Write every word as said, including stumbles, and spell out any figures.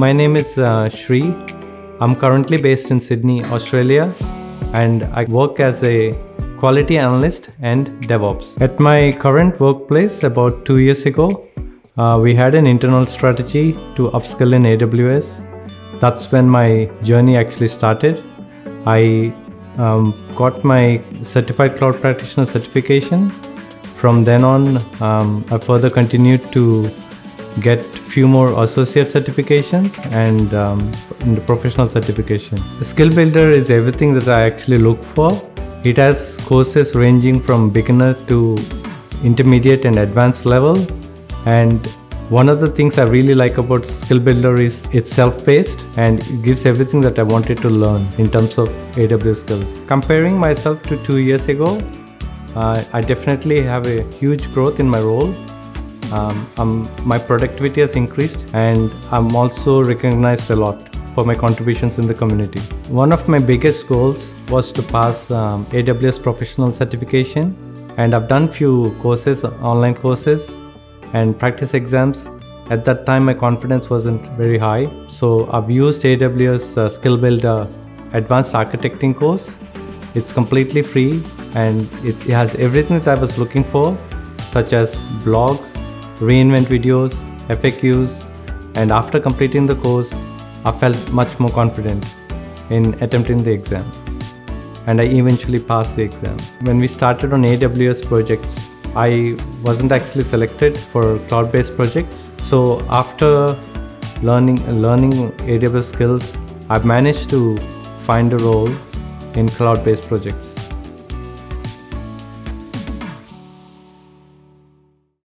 My name is uh, Shri. I'm currently based in Sydney, Australia, and I work as a quality analyst and DevOps. At my current workplace, about two years ago, uh, we had an internal strategy to upskill in A W S. That's when my journey actually started. I um, got my Certified Cloud Practitioner certification. From then on, um, I further continued to get few more associate certifications and um, the professional certification. Skill Builder is everything that I actually look for. It has courses ranging from beginner to intermediate and advanced level. And one of the things I really like about Skill Builder is it's self-paced and it gives everything that I wanted to learn in terms of A W S skills. Comparing myself to two years ago, uh, I definitely have a huge growth in my role. Um, um, my productivity has increased and I'm also recognized a lot for my contributions in the community. One of my biggest goals was to pass um, A W S professional certification, and I've done few courses, online courses and practice exams. At that time my confidence wasn't very high, so I've used A W S uh, Skill Builder Advanced Architecting course. It's completely free and it has everything that I was looking for, such as blogs, reinvent videos, F A Qs, and after completing the course, I felt much more confident in attempting the exam, and I eventually passed the exam. When we started on A W S projects, I wasn't actually selected for cloud-based projects. So after learning, learning A W S skills, I've managed to find a role in cloud-based projects.